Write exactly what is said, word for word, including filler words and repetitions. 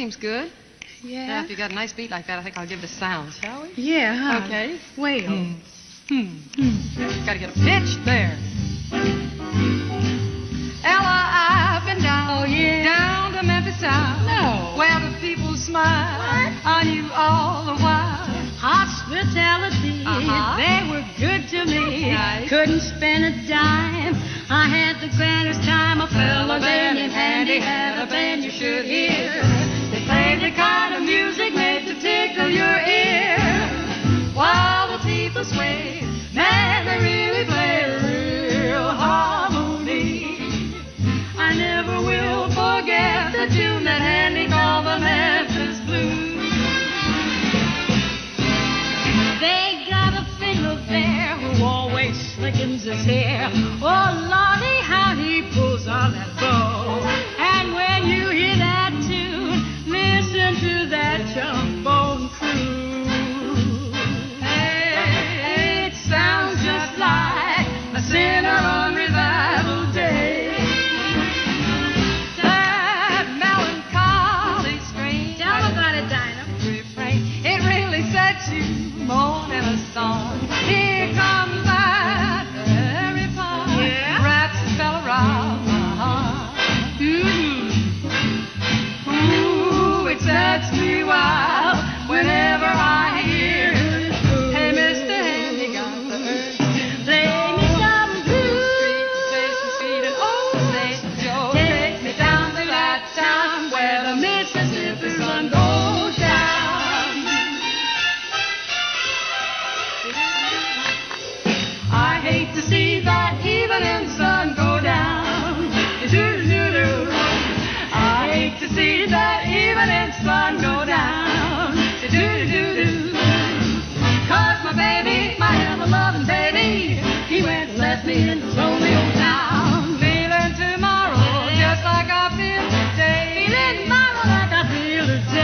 seems good. Yeah. Now, if you got a nice beat like that, I think I'll give it a sound, shall we? Yeah, huh? Okay. Wait. Hmm. Hmm. Hmm. Got to get a pitch there. Ella, I've been down, oh, yeah. down to Memphis South. No. Where the people smile what? on you all the while. Hospitality, uh-huh. they were good to me. Nice. Couldn't spend a dime. I had the grandest time. A fella band in hand, he had a band you should hear. They played the kind of music made to tickle your ear. While the people swayed, man, they really played real harmony. I never will forget the tune that Handy called the Memphis Blues. They got a fiddler there who always slickens his hair. Oh, Lordy, how he pulls on that bow. And when you hear that tune, listen to that trombone crew. Hey, it sounds just like a sinner on revival day. That melancholy strain. Tell about it, Dinah. Refrain. It really sets you moan in a song. Here comes that very part. Yeah. Wraps a spell around my heart. Ooh, ooh, it sets me wild whenever I hear it. Hey, Mister Handy got the hurt. Play me some blues. Streets, stations, feet, and old Saint Joe. Take me down to that town where the Mississippi sun goes down. I hate to see that evening sun go down. Do-do-do. I hate to see that evening sun go down. Do-do-do. Cause my baby, my ever-loving baby, he went and left me in the lonely old town. Feeling tomorrow just like I feel today. Feeling tomorrow like I feel today.